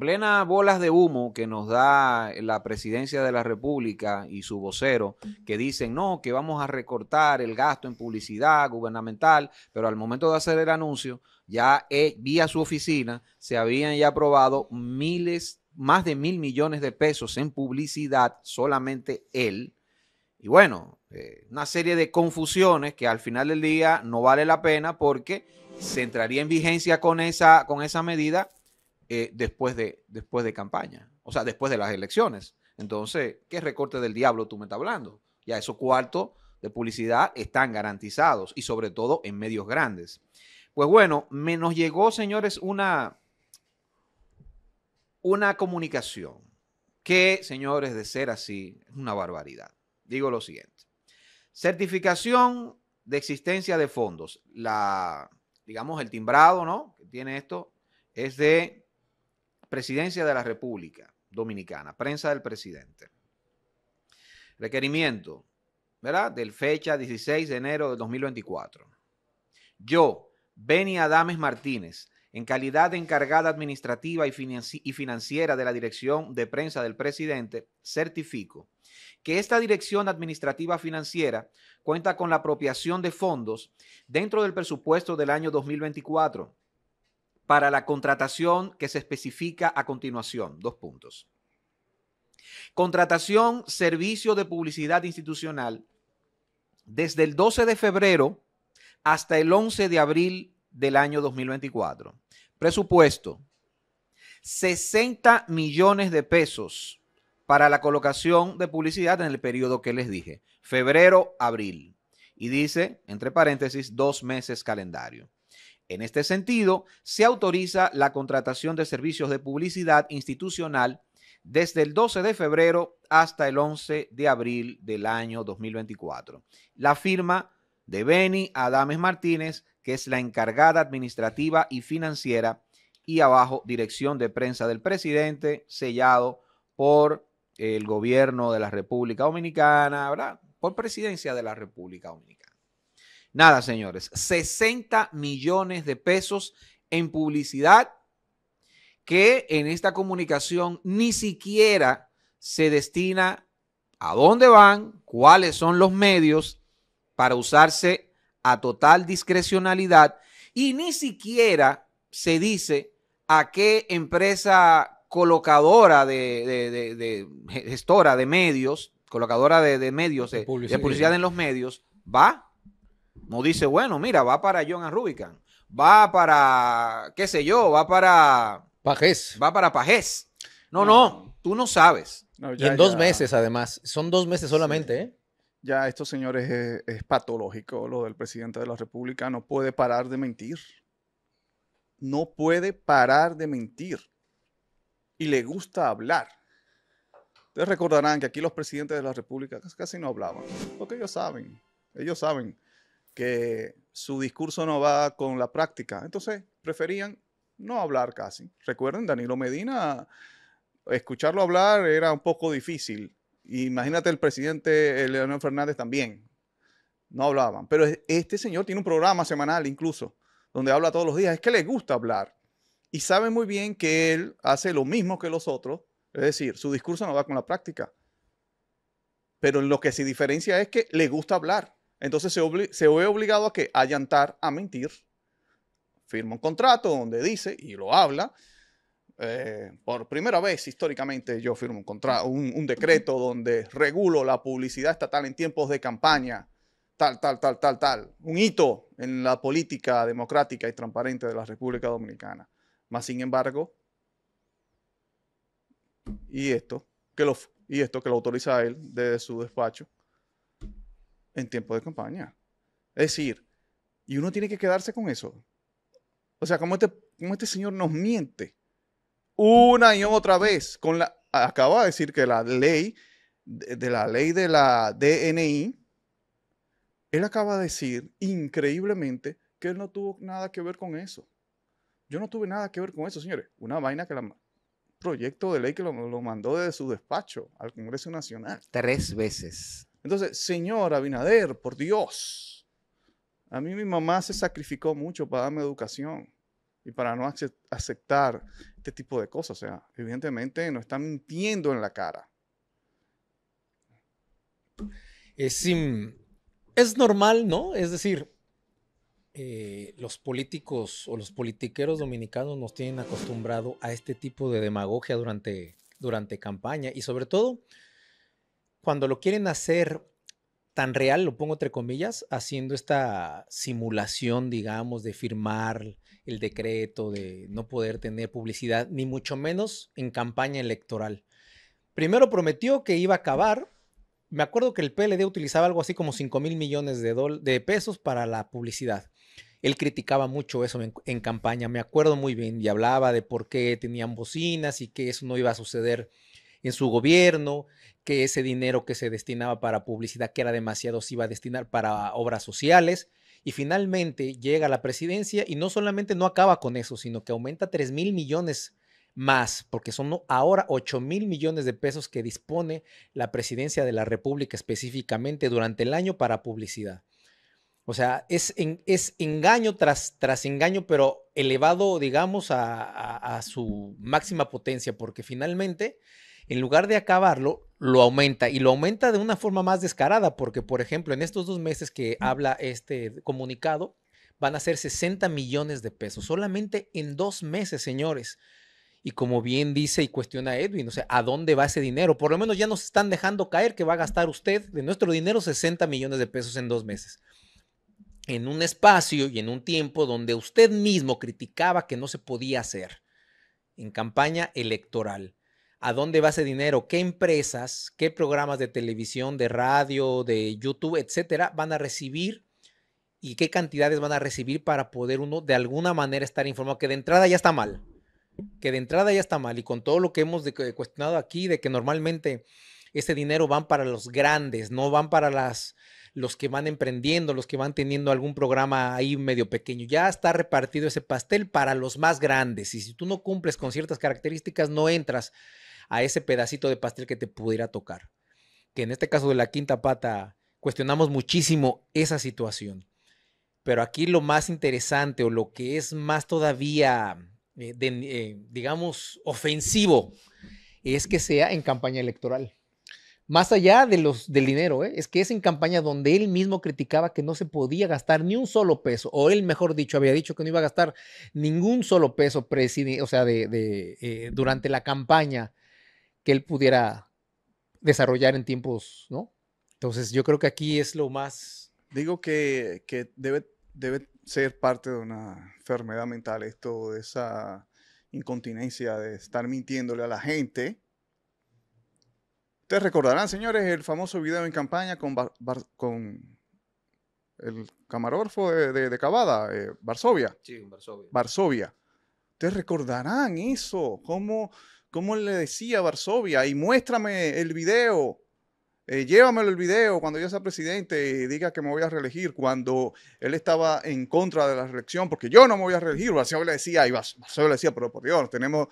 plena bolas de humo que nos da la presidencia de la República y su vocero, que dicen, no, que vamos a recortar el gasto en publicidad gubernamental, pero al momento de hacer el anuncio, ya vía su oficina, se habían ya aprobado más de 1.000 millones de pesos en publicidad, solamente él. Y bueno, una serie de confusiones que al final del día no vale la pena, porque se entraría en vigencia con esa medida después de campaña, o sea, después de las elecciones. Entonces, ¿qué recorte del diablo tú me estás hablando? Ya esos cuartos de publicidad están garantizados, y sobre todo en medios grandes. Pues bueno, nos llegó, señores, una comunicación que, señores, de ser así, es una barbaridad. Digo lo siguiente: certificación de existencia de fondos. Digamos, el timbrado, ¿no?, que tiene esto es de Presidencia de la República Dominicana, prensa del presidente. Requerimiento, ¿verdad?, del fecha 16 de enero de 2024. Yo, Beni Adames Martínez, en calidad de encargada administrativa y financiera de la Dirección de Prensa del Presidente, certifico que esta Dirección Administrativa Financiera cuenta con la apropiación de fondos dentro del presupuesto del año 2024 para la contratación que se especifica a continuación. 2 puntos. Contratación servicio de publicidad institucional desde el 12 de febrero hasta el 11 de abril del año 2024. Presupuesto: 60 millones de pesos para la colocación de publicidad en el periodo que les dije, febrero-abril. Y dice, entre paréntesis, 2 meses calendario. En este sentido, se autoriza la contratación de servicios de publicidad institucional desde el 12 de febrero hasta el 11 de abril del año 2024. La firma de Beni Adames Martínez, que es la encargada administrativa y financiera, y abajo, Dirección de Prensa del Presidente, sellado por el gobierno de la República Dominicana, ¿verdad?, por Presidencia de la República Dominicana. Nada, señores, 60 millones de pesos en publicidad que en esta comunicación ni siquiera se destina a dónde van, cuáles son los medios para usarse a total discrecionalidad, y ni siquiera se dice a qué empresa colocadora de gestora de medios, colocadora de medios de publicidad en los medios, va. No dice, bueno, mira, va para John & Rubicam, va para, qué sé yo, va para Pagés. Va para Pagés. No, tú no sabes. No, ya, y en 2 meses, además. Son 2 meses solamente, sí. Ya, estos señores, es patológico lo del presidente de la República. No puede parar de mentir. No puede parar de mentir. Y le gusta hablar. Ustedes recordarán que aquí los presidentes de la República casi no hablaban, porque ellos saben que su discurso no va con la práctica. Entonces, preferían no hablar casi. Recuerden, Danilo Medina, escucharlo hablar era un poco difícil. Imagínate el presidente Leonel Fernández también. No hablaban. Pero este señor tiene un programa semanal incluso, donde habla todos los días. Es que le gusta hablar. Y sabe muy bien que él hace lo mismo que los otros. Es decir, su discurso no va con la práctica. Pero en lo que se diferencia es que le gusta hablar. Entonces se ve obligado a que allantar a mentir. Firma un contrato donde dice, y lo habla, por primera vez históricamente yo firmo un decreto donde regulo la publicidad estatal en tiempos de campaña, tal. Un hito en la política democrática y transparente de la República Dominicana. Mas, sin embargo, y esto que lo autoriza a él desde su despacho en tiempo de campaña. Es decir, y uno tiene que quedarse con eso. O sea, como este señor nos miente una y otra vez. Acaba de decir que la ley de la DNI, él acaba de decir increíblemente que él no tuvo nada que ver con eso. Yo no tuve nada que ver con eso, señores. Una vaina que proyecto de ley que lo mandó desde su despacho al Congreso Nacional. 3 veces. Entonces, señor Abinader, por Dios, a mí mi mamá se sacrificó mucho para darme educación. y para no aceptar este tipo de cosas. O sea, evidentemente nos están mintiendo en la cara. Es normal, ¿no? Es decir, los políticos o los politiqueros dominicanos nos tienen acostumbrado a este tipo de demagogia durante campaña, y sobre todo cuando lo quieren hacer tan real, lo pongo entre comillas, haciendo esta simulación, digamos, de firmar el decreto, de no poder tener publicidad, ni mucho menos en campaña electoral. Primero prometió que iba a acabar. Me acuerdo que el PLD utilizaba algo así como 5,000 millones de pesos para la publicidad. Él criticaba mucho eso en campaña, me acuerdo muy bien, y hablaba de por qué tenían bocinas y que eso no iba a suceder en su gobierno, que ese dinero que se destinaba para publicidad, que era demasiado, se iba a destinar para obras sociales. Y finalmente llega a la presidencia y no solamente no acaba con eso, sino que aumenta 3,000 millones más, porque son ahora 8,000 millones de pesos que dispone la presidencia de la República específicamente durante el año para publicidad. O sea, es engaño tras engaño, pero elevado, digamos, a su máxima potencia, porque finalmente, en lugar de acabarlo, lo aumenta, y lo aumenta de una forma más descarada, porque, por ejemplo, en estos 2 meses que habla este comunicado, van a ser 60 millones de pesos, solamente en 2 meses, señores. Y como bien dice y cuestiona Edwin, o sea, ¿a dónde va ese dinero? Por lo menos ya nos están dejando caer que va a gastar usted de nuestro dinero 60 millones de pesos en 2 meses. En un espacio y en un tiempo donde usted mismo criticaba que no se podía hacer en campaña electoral. ¿A dónde va ese dinero? ¿Qué empresas, qué programas de televisión, de radio, de YouTube, etcétera, van a recibir? ¿Y qué cantidades van a recibir para poder uno de alguna manera estar informado? Que de entrada ya está mal. Que de entrada ya está mal, y con todo lo que hemos cuestionado aquí, de que normalmente ese dinero van para los grandes, no van para los que van emprendiendo, los que van teniendo algún programa ahí medio pequeño. Ya está repartido ese pastel para los más grandes, y si tú no cumples con ciertas características, no entras a ese pedacito de pastel que te pudiera tocar. Que en este caso de La Quinta Pata cuestionamos muchísimo esa situación. Pero aquí lo más interesante, o lo que es más todavía digamos, ofensivo, es que sea en campaña electoral. Más allá de del dinero, es que es en campaña donde él mismo criticaba que no se podía gastar ni un solo peso, o él, mejor dicho, había dicho que no iba a gastar ningún solo peso, o sea, durante la campaña que él pudiera desarrollar en tiempos, ¿no? Entonces, yo creo que aquí es lo más... Digo que debe ser parte de una enfermedad mental, esto de esa incontinencia de estar mintiéndole a la gente. Ustedes recordarán, señores, el famoso video en campaña con el camarógrafo de Cavada, Varsovia. Sí, en Varsovia. Varsovia. Ustedes recordarán eso, cómo le decía a Varsovia, y muéstrame el video. Llévamelo el video cuando yo sea presidente y diga que me voy a reelegir, cuando él estaba en contra de la reelección, porque yo no me voy a reelegir. Varsovia le decía, pero por Dios, tenemos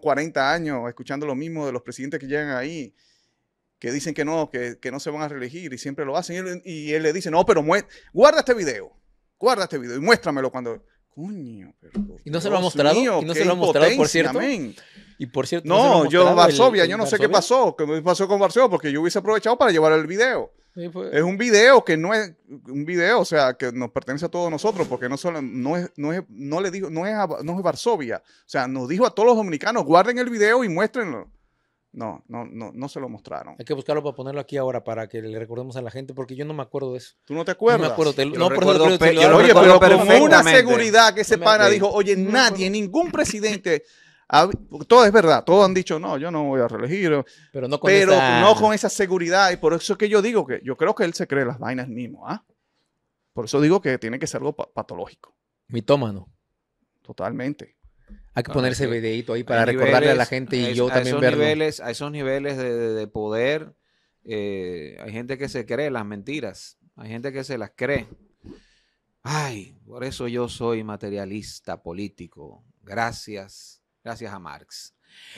40 años escuchando lo mismo de los presidentes que llegan ahí, que dicen que no se van a reelegir, y siempre lo hacen. Y él le dice, no, pero guarda este video y muéstramelo cuando... Coño, pero y no se lo ha mostrado, por cierto. Man. Y por cierto, no yo Varsovia, yo no sé qué pasó con Varsovia, porque yo hubiese aprovechado para llevar el video. Sí, pues. Es un video que no es un video, o sea, que nos pertenece a todos nosotros, porque no es Varsovia, o sea, nos dijo a todos los dominicanos, guarden el video y muéstrenlo. No se lo mostraron. Hay que buscarlo para ponerlo aquí ahora, para que le recordemos a la gente, porque yo no me acuerdo de eso. ¿Tú no te acuerdas? No me acuerdo. Oye, pero con una seguridad que ese pana dijo, oye, nadie, ningún presidente... Todo es verdad, todos han dicho, no, yo no voy a reelegir, pero no con esa seguridad, y por eso es que yo digo que yo creo que él se cree las vainas mismo, ¿ah? Por eso digo que tiene que ser algo patológico. Mitómano. Totalmente. Hay que poner ese videito ahí para recordarle a la gente, y yo también verlo. A esos niveles de poder, hay gente que se cree las mentiras, hay gente que se las cree. Ay, por eso yo soy materialista político. Gracias a Marx.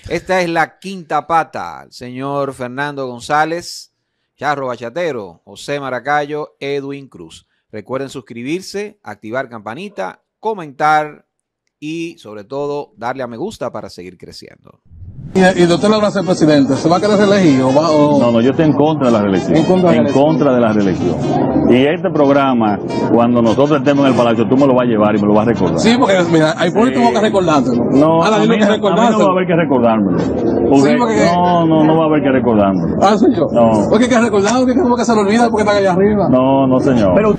Esta es La Quinta Pata. El señor Fernando González, Charro Bachatero, José Maracayo, Edwin Cruz. Recuerden suscribirse, activar campanita, comentar y sobre todo darle a me gusta para seguir creciendo. ¿Y de usted lo va a hacer presidente? ¿Se va a querer reelegir o va o...? No, yo estoy en contra de la reelección. En contra de la reelección. Y este programa, cuando nosotros estemos en el Palacio, tú me lo vas a llevar y me lo vas a recordar. Sí, porque mira, hay por tengo que recordártelo. No, a mí no va a haber que recordármelo. Porque, sí, porque... No va a haber que recordármelo. Ah, señor. No. Porque hay que recordarlo, que tenemos que se lo olvida porque está allá arriba. No, no, señor. Pero...